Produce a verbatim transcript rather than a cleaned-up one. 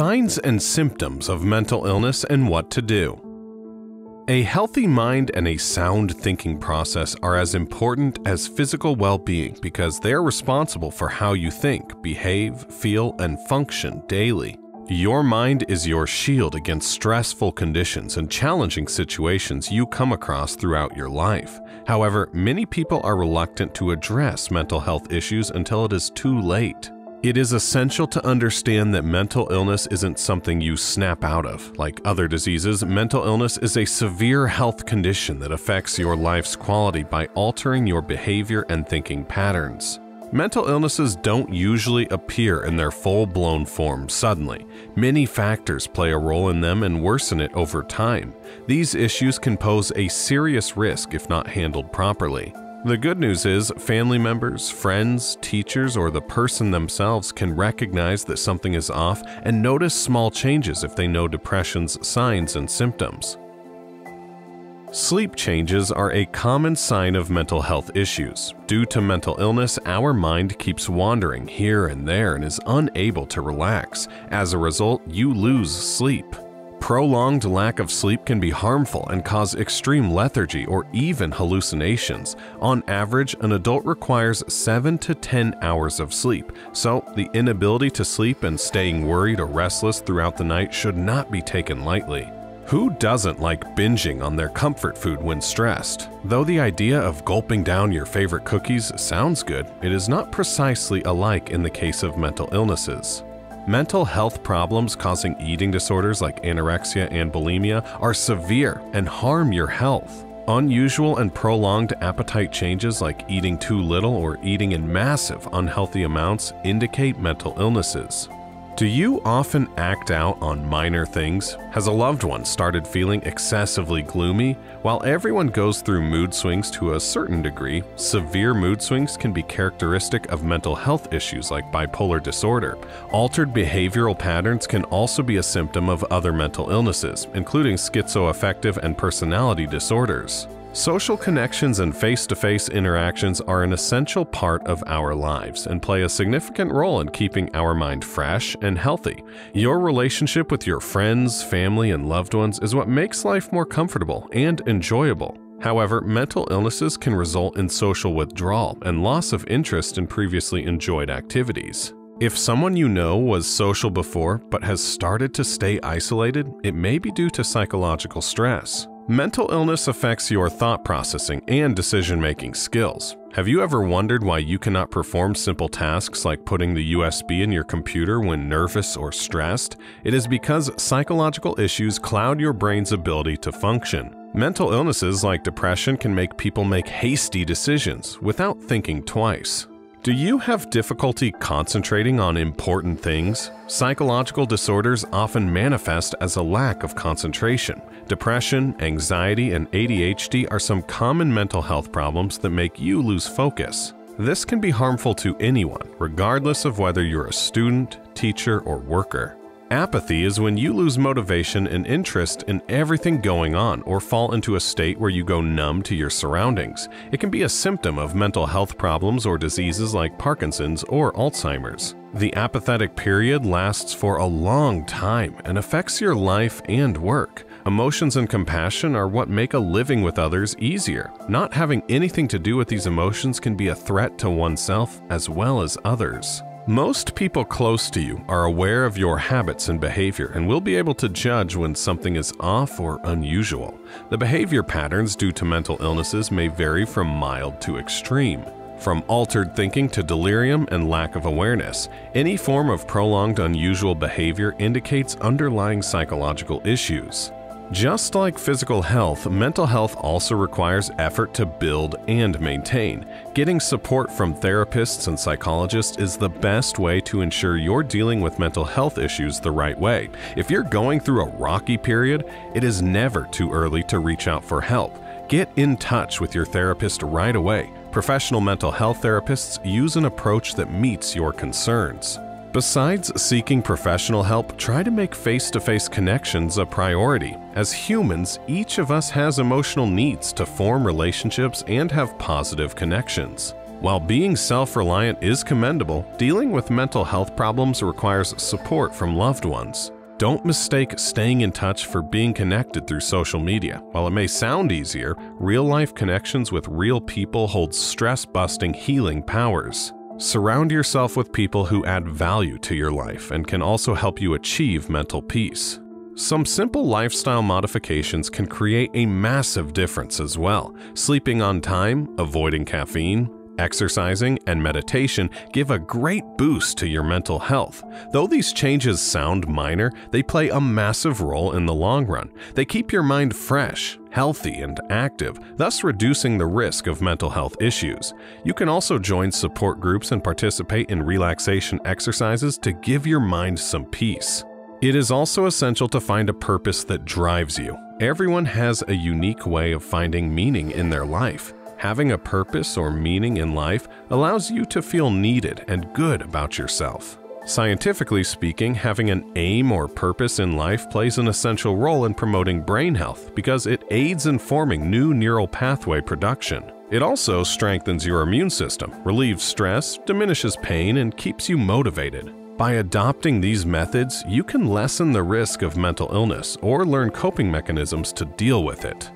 Signs and symptoms of mental illness and what to do. A healthy mind and a sound thinking process are as important as physical well-being because they are responsible for how you think, behave, feel, and function daily. Your mind is your shield against stressful conditions and challenging situations you come across throughout your life. However, many people are reluctant to address mental health issues until it is too late. It is essential to understand that mental illness isn't something you snap out of. Like other diseases, mental illness is a severe health condition that affects your life's quality by altering your behavior and thinking patterns. Mental illnesses don't usually appear in their full-blown form suddenly. Many factors play a role in them and worsen it over time. These issues can pose a serious risk if not handled properly. The good news is family members, friends, teachers, or the person themselves can recognize that something is off and notice small changes if they know depression's signs and symptoms. Sleep changes are a common sign of mental health issues. Due to mental illness, our mind keeps wandering here and there and is unable to relax. As a result, you lose sleep. Prolonged lack of sleep can be harmful and cause extreme lethargy or even hallucinations. On average, an adult requires seven to ten hours of sleep, so the inability to sleep and staying worried or restless throughout the night should not be taken lightly. Who doesn't like binging on their comfort food when stressed? Though the idea of gulping down your favorite cookies sounds good, it is not precisely alike in the case of mental illnesses. Mental health problems causing eating disorders like anorexia and bulimia are severe and harm your health. Unusual and prolonged appetite changes like eating too little or eating in massive unhealthy amounts indicate mental illnesses. Do you often act out on minor things? Has a loved one started feeling excessively gloomy? While everyone goes through mood swings to a certain degree, severe mood swings can be characteristic of mental health issues like bipolar disorder. Altered behavioral patterns can also be a symptom of other mental illnesses, including schizoaffective and personality disorders. Social connections and face-to-face interactions are an essential part of our lives and play a significant role in keeping our mind fresh and healthy. Your relationship with your friends, family, and loved ones is what makes life more comfortable and enjoyable. However, mental illnesses can result in social withdrawal and loss of interest in previously enjoyed activities. If someone you know was social before but has started to stay isolated, it may be due to psychological stress. Mental illness affects your thought processing and decision-making skills. Have you ever wondered why you cannot perform simple tasks like putting the U S B in your computer when nervous or stressed? It is because psychological issues cloud your brain's ability to function. Mental illnesses like depression can make people make hasty decisions without thinking twice. Do you have difficulty concentrating on important things? Psychological disorders often manifest as a lack of concentration. Depression, anxiety, and A D H D are some common mental health problems that make you lose focus. This can be harmful to anyone, regardless of whether you're a student, teacher, or worker. Apathy is when you lose motivation and interest in everything going on or fall into a state where you go numb to your surroundings. It can be a symptom of mental health problems or diseases like Parkinson's or Alzheimer's. The apathetic period lasts for a long time and affects your life and work. Emotions and compassion are what make a living with others easier. Not having anything to do with these emotions can be a threat to oneself as well as others. Most people close to you are aware of your habits and behavior and will be able to judge when something is off or unusual. The behavior patterns due to mental illnesses may vary from mild to extreme, from altered thinking to delirium and lack of awareness. Any form of prolonged unusual behavior indicates underlying psychological issues. Just like physical health, mental health also requires effort to build and maintain. Getting support from therapists and psychologists is the best way to ensure you're dealing with mental health issues the right way. If you're going through a rocky period, it is never too early to reach out for help. Get in touch with your therapist right away. Professional mental health therapists use an approach that meets your concerns. Besides seeking professional help, try to make face-to-face connections a priority. As humans, each of us has emotional needs to form relationships and have positive connections. While being self-reliant is commendable, dealing with mental health problems requires support from loved ones. Don't mistake staying in touch for being connected through social media. While it may sound easier, real-life connections with real people hold stress-busting healing powers. Surround yourself with people who add value to your life and can also help you achieve mental peace. Some simple lifestyle modifications can create a massive difference as well. Sleeping on time, avoiding caffeine, exercising, and meditation give a great boost to your mental health. Though these changes sound minor, they play a massive role in the long run. They keep your mind fresh, healthy, and active, thus reducing the risk of mental health issues. You can also join support groups and participate in relaxation exercises to give your mind some peace. It is also essential to find a purpose that drives you. Everyone has a unique way of finding meaning in their life. Having a purpose or meaning in life allows you to feel needed and good about yourself. Scientifically speaking, having an aim or purpose in life plays an essential role in promoting brain health because it aids in forming new neural pathway production. It also strengthens your immune system, relieves stress, diminishes pain, and keeps you motivated. By adopting these methods, you can lessen the risk of mental illness or learn coping mechanisms to deal with it.